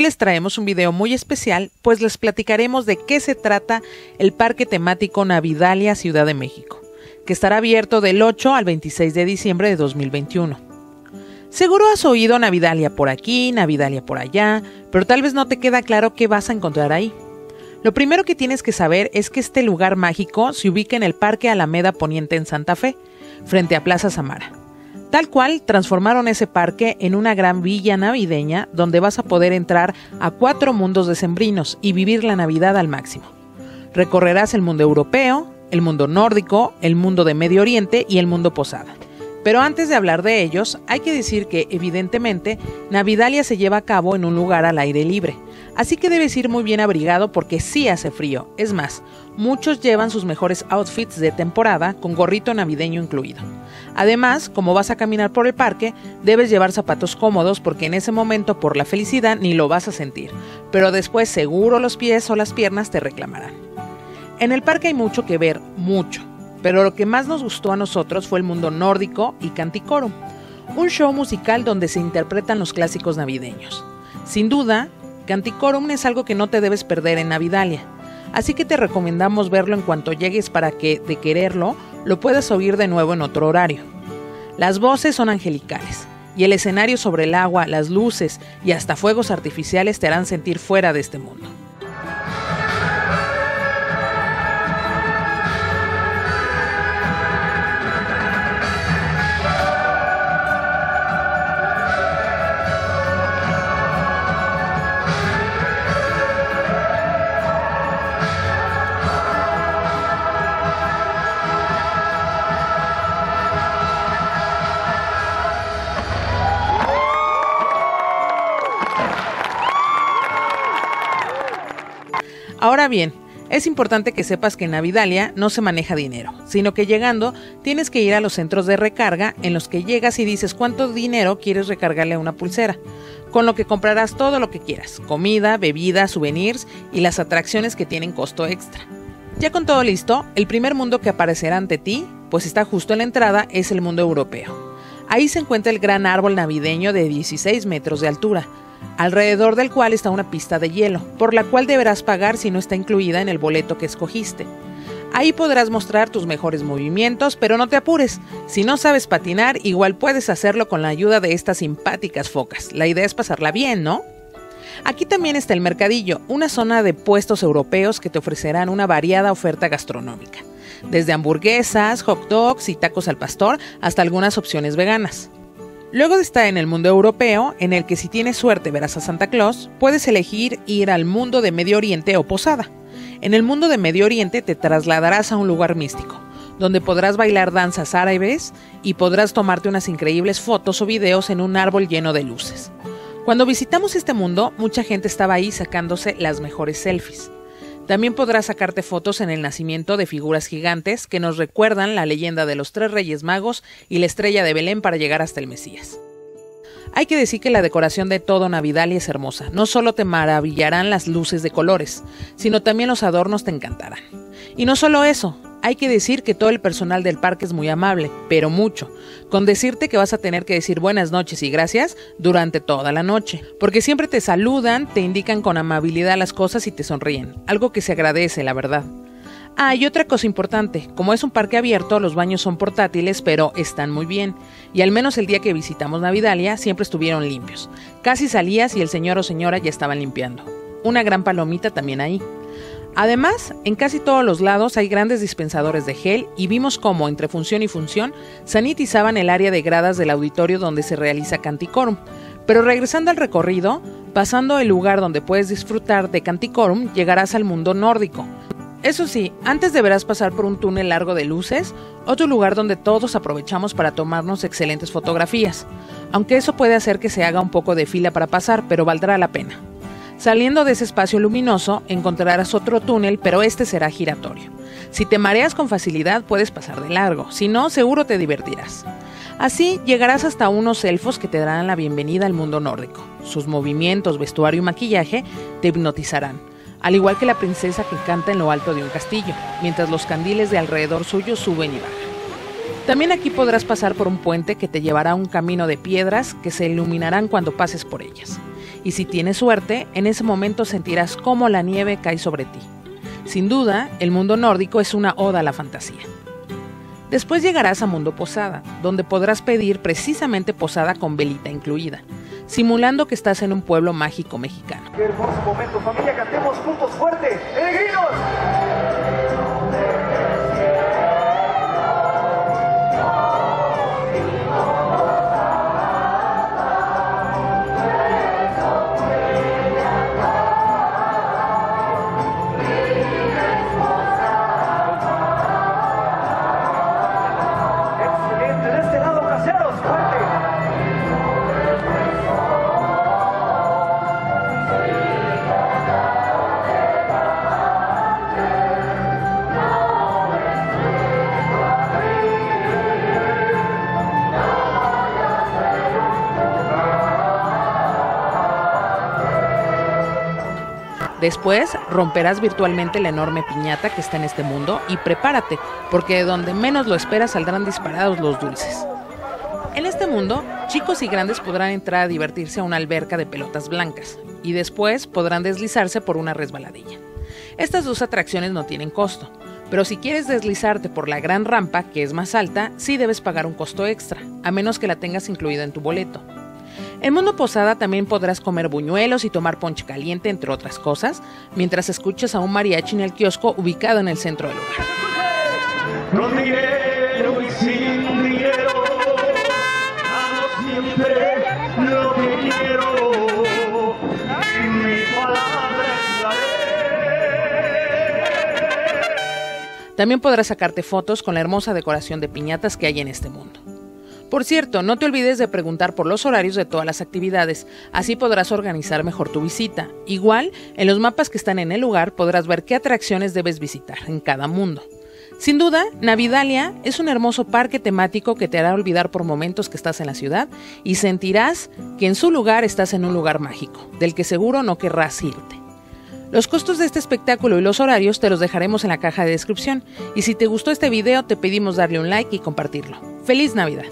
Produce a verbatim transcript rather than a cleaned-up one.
Hoy les traemos un video muy especial, pues les platicaremos de qué se trata el Parque Temático Navidalia Ciudad de México, que estará abierto del ocho al veintiséis de diciembre de dos mil veintiuno. Seguro has oído Navidalia por aquí, Navidalia por allá, pero tal vez no te queda claro qué vas a encontrar ahí. Lo primero que tienes que saber es que este lugar mágico se ubica en el Parque Alameda Poniente en Santa Fe, frente a Plaza Samara. Tal cual, transformaron ese parque en una gran villa navideña donde vas a poder entrar a cuatro mundos decembrinos y vivir la Navidad al máximo. Recorrerás el mundo europeo, el mundo nórdico, el mundo de Medio Oriente y el mundo posada. Pero antes de hablar de ellos, hay que decir que, evidentemente, Navidalia se lleva a cabo en un lugar al aire libre. Así que debes ir muy bien abrigado porque sí hace frío. Es más, muchos llevan sus mejores outfits de temporada con gorrito navideño incluido. Además, como vas a caminar por el parque, debes llevar zapatos cómodos porque en ese momento, por la felicidad, ni lo vas a sentir. Pero después seguro los pies o las piernas te reclamarán. En el parque hay mucho que ver, mucho. Pero lo que más nos gustó a nosotros fue el mundo nórdico y Canticorum, un show musical donde se interpretan los clásicos navideños. Sin duda, Canticorum es algo que no te debes perder en Navidalia, así que te recomendamos verlo en cuanto llegues para que, de quererlo, lo puedas oír de nuevo en otro horario. Las voces son angelicales, y el escenario sobre el agua, las luces y hasta fuegos artificiales te harán sentir fuera de este mundo. Ahora bien, es importante que sepas que en Navidalia no se maneja dinero, sino que llegando tienes que ir a los centros de recarga en los que llegas y dices cuánto dinero quieres recargarle a una pulsera, con lo que comprarás todo lo que quieras, comida, bebidas, souvenirs y las atracciones que tienen costo extra. Ya con todo listo, el primer mundo que aparecerá ante ti, pues está justo en la entrada, es el mundo europeo. Ahí se encuentra el gran árbol navideño de dieciséis metros de altura, alrededor del cual está una pista de hielo, por la cual deberás pagar si no está incluida en el boleto que escogiste. Ahí podrás mostrar tus mejores movimientos, pero no te apures. Si no sabes patinar, igual puedes hacerlo con la ayuda de estas simpáticas focas. La idea es pasarla bien, ¿no? Aquí también está el mercadillo, una zona de puestos europeos que te ofrecerán una variada oferta gastronómica, desde hamburguesas, hot dogs y tacos al pastor, hasta algunas opciones veganas. Luego de estar en el mundo europeo, en el que si tienes suerte verás a Santa Claus, puedes elegir ir al mundo de Medio Oriente o posada. En el mundo de Medio Oriente te trasladarás a un lugar místico, donde podrás bailar danzas árabes y podrás tomarte unas increíbles fotos o videos en un árbol lleno de luces. Cuando visitamos este mundo, mucha gente estaba ahí sacándose las mejores selfies. También podrás sacarte fotos en el nacimiento de figuras gigantes que nos recuerdan la leyenda de los tres reyes magos y la estrella de Belén para llegar hasta el Mesías. Hay que decir que la decoración de todo Navidalia es hermosa. No solo te maravillarán las luces de colores, sino también los adornos te encantarán. Y no solo eso, hay que decir que todo el personal del parque es muy amable, pero mucho, con decirte que vas a tener que decir buenas noches y gracias durante toda la noche, porque siempre te saludan, te indican con amabilidad las cosas y te sonríen, algo que se agradece, la verdad. Ah, y otra cosa importante, como es un parque abierto, los baños son portátiles, pero están muy bien, y al menos el día que visitamos Navidalia siempre estuvieron limpios, casi salías y el señor o señora ya estaban limpiando. Una gran palomita también ahí. Además, en casi todos los lados hay grandes dispensadores de gel y vimos cómo, entre función y función, sanitizaban el área de gradas del auditorio donde se realiza Canticorum. Pero regresando al recorrido, pasando el lugar donde puedes disfrutar de Canticorum, llegarás al mundo nórdico. Eso sí, antes deberás pasar por un túnel largo de luces, otro lugar donde todos aprovechamos para tomarnos excelentes fotografías. Aunque eso puede hacer que se haga un poco de fila para pasar, pero valdrá la pena. Saliendo de ese espacio luminoso, encontrarás otro túnel, pero este será giratorio. Si te mareas con facilidad, puedes pasar de largo, si no, seguro te divertirás. Así, llegarás hasta unos elfos que te darán la bienvenida al mundo nórdico. Sus movimientos, vestuario y maquillaje te hipnotizarán, al igual que la princesa que canta en lo alto de un castillo, mientras los candiles de alrededor suyo suben y bajan. También aquí podrás pasar por un puente que te llevará a un camino de piedras que se iluminarán cuando pases por ellas. y si tienes suerte, en ese momento sentirás cómo la nieve cae sobre ti. Sin duda, el mundo nórdico es una oda a la fantasía. Después llegarás a Mundo Posada, donde podrás pedir precisamente posada con velita incluida, simulando que estás en un pueblo mágico mexicano. ¡Qué hermoso momento, familia! ¡Cantemos juntos fuerte! ¡Peregrinos! Después, romperás virtualmente la enorme piñata que está en este mundo y prepárate, porque de donde menos lo esperas saldrán disparados los dulces. En este mundo, chicos y grandes podrán entrar a divertirse a una alberca de pelotas blancas y después podrán deslizarse por una resbaladilla. Estas dos atracciones no tienen costo, pero si quieres deslizarte por la gran rampa, que es más alta, sí debes pagar un costo extra, a menos que la tengas incluida en tu boleto. En Mundo Posada también podrás comer buñuelos y tomar ponche caliente, entre otras cosas, mientras escuchas a un mariachi en el kiosco ubicado en el centro del lugar. Con dinero y sin dinero, hago siempre lo que quiero, y mi palabra es la ley. También podrás sacarte fotos con la hermosa decoración de piñatas que hay en este mundo. Por cierto, no te olvides de preguntar por los horarios de todas las actividades, así podrás organizar mejor tu visita. Igual, en los mapas que están en el lugar podrás ver qué atracciones debes visitar en cada mundo. Sin duda, Navidalia es un hermoso parque temático que te hará olvidar por momentos que estás en la ciudad y sentirás que en su lugar estás en un lugar mágico, del que seguro no querrás irte. Los costos de este espectáculo y los horarios te los dejaremos en la caja de descripción, y si te gustó este video te pedimos darle un like y compartirlo. ¡Feliz Navidad!